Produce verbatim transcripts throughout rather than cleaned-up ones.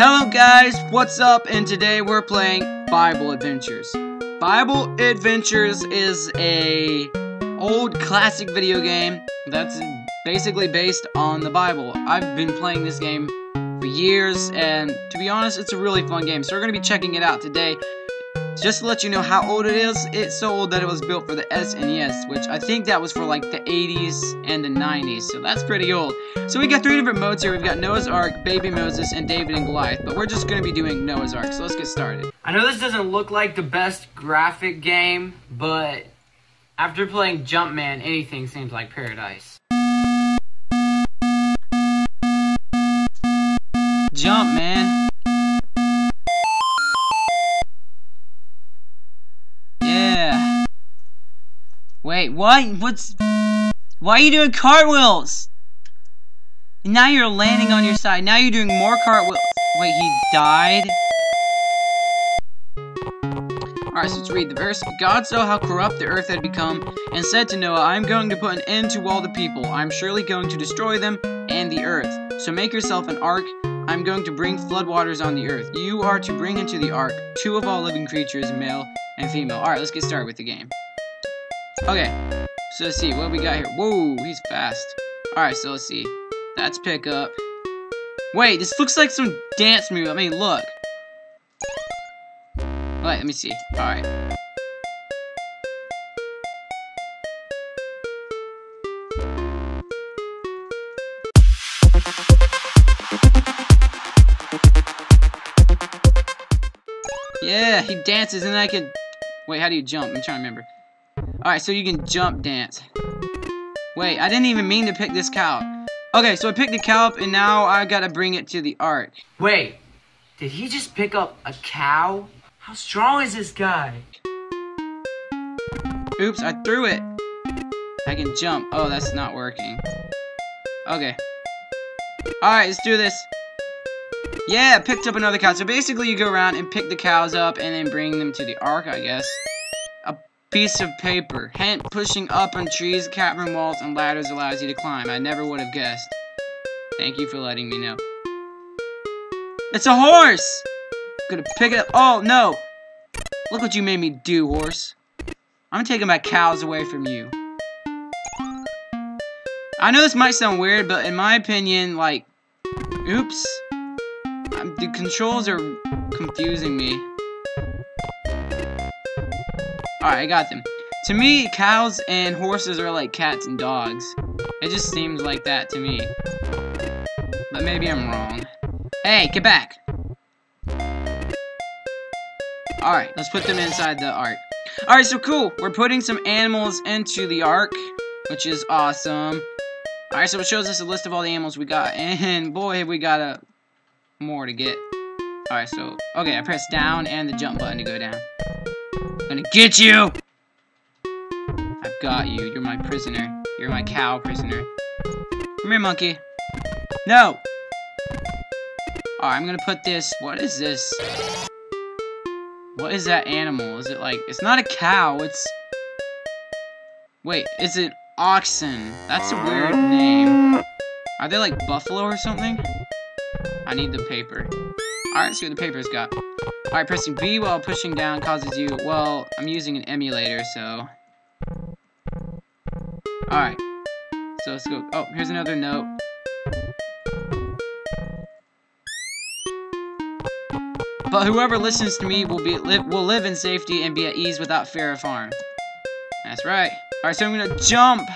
Hello guys, what's up? And today we're playing Bible Adventures. Bible Adventures is a old classic video game that's basically based on the Bible. I've been playing this game for years, and to be honest, it's a really fun game. So we're going to be checking it out today. Just to let you know how old it is, it's so old that it was built for the S N E S, which I think that was for like the eighties and the nineties, so that's pretty old. So we got three different modes here. We've got Noah's Ark, Baby Moses, and David and Goliath, but we're just going to be doing Noah's Ark, so let's get started. I know this doesn't look like the best graphic game, but after playing Jumpman, anything seems like paradise. Jumpman. Wait, what? What's... Why are you doing cartwheels? And now you're landing on your side. Now you're doing more cartwheels. Wait, he died? Alright, so let's read the verse. God saw how corrupt the earth had become, and said to Noah, I am going to put an end to all the people. I am surely going to destroy them and the earth. So make yourself an ark. I am going to bring floodwaters on the earth. You are to bring into the ark two of all living creatures, male and female. Alright, let's get started with the game. Okay, so let's see what we got here. Whoa, he's fast. Alright, so let's see. That's pickup. Wait, this looks like some dance move. I mean, look. Wait, let me see. Alright. Yeah, he dances and I can... Wait, how do you jump? I'm trying to remember. Alright, so you can jump dance. Wait, I didn't even mean to pick this cow up. Okay, so I picked the cow up, and now I gotta bring it to the ark. Wait, did he just pick up a cow? How strong is this guy? Oops, I threw it. I can jump. Oh, that's not working. Okay. Alright, let's do this. Yeah, picked up another cow. So basically you go around and pick the cows up and then bring them to the ark, I guess. Piece of paper. Hint, pushing up on trees, cavern walls, and ladders allows you to climb. I never would have guessed. Thank you for letting me know. It's a horse! I'm gonna pick it up. Oh, no! Look what you made me do, horse. I'm taking my cows away from you. I know this might sound weird, but in my opinion, like... Oops. I'm, the controls are confusing me. Alright, I got them. To me, cows and horses are like cats and dogs. It just seems like that to me. But maybe I'm wrong. Hey, get back! Alright, let's put them inside the ark. Alright, so cool. We're putting some animals into the ark, which is awesome. Alright, so it shows us a list of all the animals we got. And boy, have we got a more to get. Alright, so... Okay, I press down and the jump button to go down. Gonna get you! I've got you. You're my prisoner. You're my cow prisoner. Come here, monkey. No! Alright, I'm gonna put this... What is this? What is that animal? Is it like... It's not a cow, it's... Wait, it's an oxen. That's a weird name. Are they like buffalo or something? I need the paper. Alright, see what the paper's got. Alright, pressing B while pushing down causes you... Well, I'm using an emulator, so... Alright. So let's go... Oh, here's another note. But whoever listens to me will be li will live in safety and be at ease without fear of harm. That's right. Alright, so I'm gonna jump!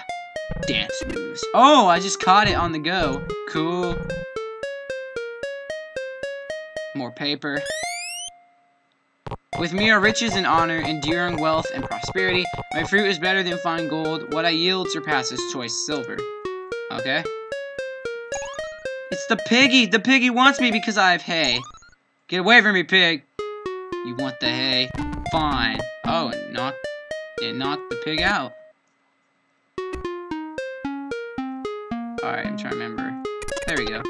Dance moves. Oh, I just caught it on the go. Cool. More paper. With me are riches and honor, enduring wealth and prosperity. My fruit is better than fine gold. What I yield surpasses choice silver. Okay. It's the piggy. The piggy wants me because I have hay. Get away from me, pig. You want the hay? Fine. Oh, it knocked, it knocked the pig out. Alright, I'm trying to remember. There we go.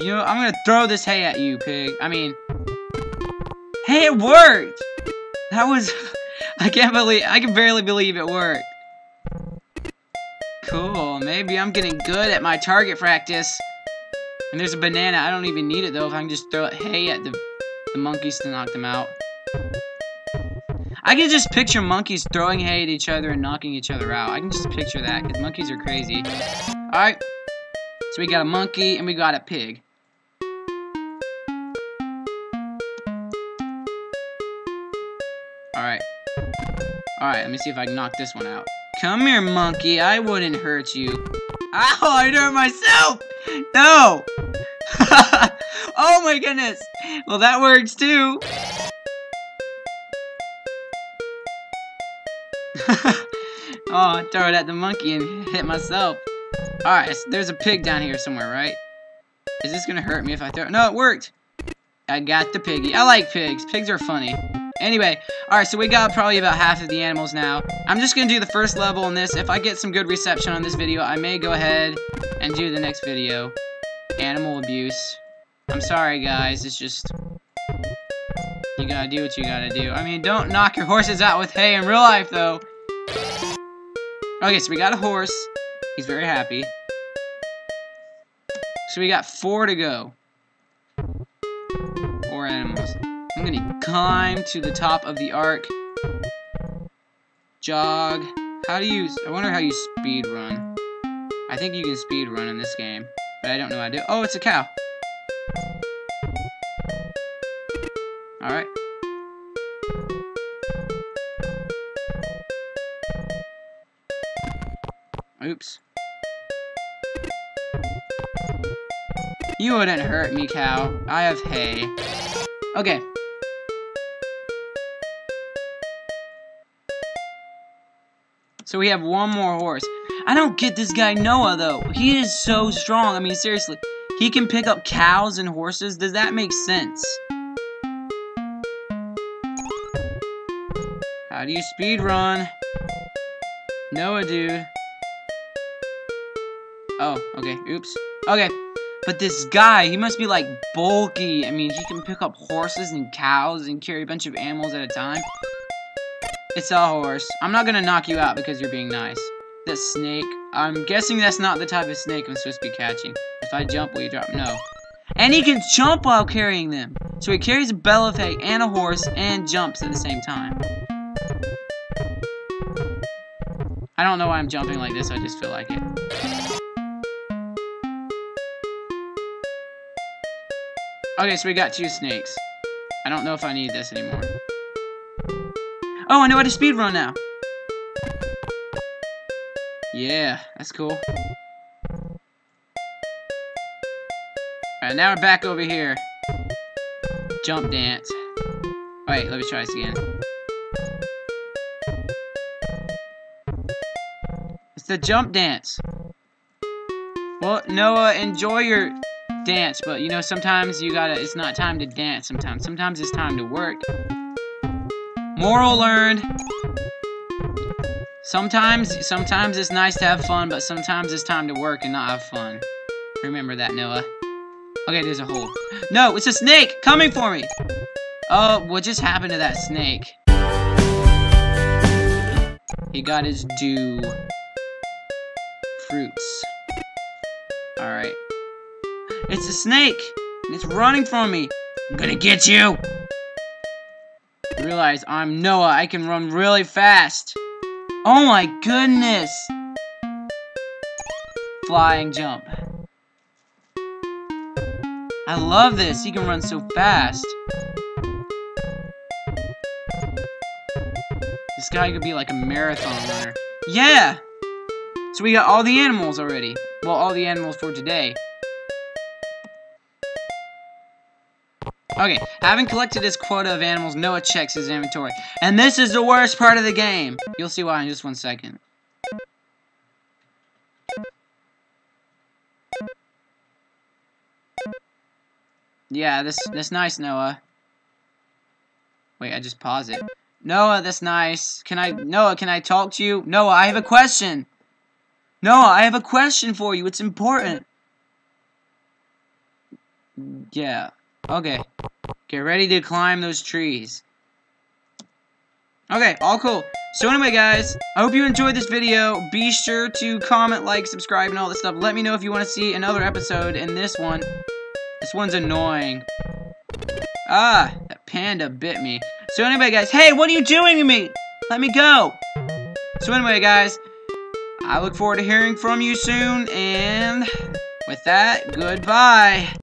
You know, I'm gonna throw this hay at you, pig. I mean... Hey, it worked! That was... I can't believe... I can barely believe it worked. Cool, maybe I'm getting good at my target practice. And there's a banana. I don't even need it, though, if I can just throw hay at the, the monkeys to knock them out. I can just picture monkeys throwing hay at each other and knocking each other out. I can just picture that, because monkeys are crazy. Alright. So we got a monkey, and we got a pig. Alright. Alright, let me see if I can knock this one out. Come here, monkey. I wouldn't hurt you. Ow, I hurt myself! No! Oh my goodness! Well, that works, too. Oh, throw it at the monkey and hit myself. Alright, so there's a pig down here somewhere, right? Is this gonna hurt me if I throw it? No, it worked! I got the piggy. I like pigs. Pigs are funny. Anyway, alright, so we got probably about half of the animals now. I'm just gonna do the first level on this. If I get some good reception on this video, I may go ahead and do the next video. Animal abuse. I'm sorry, guys. It's just... you gotta do what you gotta do. I mean, don't knock your horses out with hay in real life, though. Okay, so we got a horse. He's very happy. So we got four to go. Four animals. I'm gonna climb to the top of the ark. Jog. How do you... I wonder how you speed run. I think you can speed run in this game. But I don't know how to do... Oh, it's a cow. Alright. Oops. You wouldn't hurt me, cow. I have hay. Okay. So we have one more horse. I don't get this guy Noah, though. He is so strong. I mean, seriously. He can pick up cows and horses. Does that make sense? How do you speed run? Noah, dude. Oh, okay. Oops. Okay. But this guy, he must be, like, bulky. I mean, he can pick up horses and cows and carry a bunch of animals at a time. It's a horse. I'm not gonna knock you out because you're being nice. That snake. I'm guessing that's not the type of snake I'm supposed to be catching. If I jump, will you drop? No. And he can jump while carrying them. So he carries a bale of hay and a horse and jumps at the same time. I don't know why I'm jumping like this. I just feel like it. Okay, so we got two snakes. I don't know if I need this anymore. Oh, I know how to speedrun now. Yeah, that's cool. Alright, now we're back over here. Jump dance. Wait, let me try this again. It's the jump dance. Well, Noah, enjoy your... dance, but you know, sometimes you gotta, it's not time to dance sometimes. Sometimes it's time to work. Moral learned. Sometimes, sometimes it's nice to have fun, but sometimes it's time to work and not have fun. Remember that, Noah. Okay, there's a hole. No, it's a snake coming for me. Oh, what just happened to that snake? He got his due. Fruits. Alright. It's a snake! And it's running from me! I'm gonna get you! I realize I'm Noah. I can run really fast! Oh my goodness! Flying jump. I love this! He can run so fast! This guy could be like a marathon runner. Yeah! So we got all the animals already. Well, all the animals for today. Okay, having collected his quota of animals, Noah checks his inventory. And this is the worst part of the game! You'll see why in just one second. Yeah, this, that's nice, Noah. Wait, I just paused it. Noah, that's nice. Can I, Noah, can I talk to you? Noah, I have a question! Noah, I have a question for you. It's important. Yeah. Okay, get ready to climb those trees. Okay, all cool. So anyway, guys, I hope you enjoyed this video. Be sure to comment, like, subscribe, and all that stuff. Let me know if you want to see another episode in this one. This one's annoying. Ah, that panda bit me. So anyway, guys, hey, what are you doing to me? Let me go. So anyway, guys, I look forward to hearing from you soon, and with that, goodbye.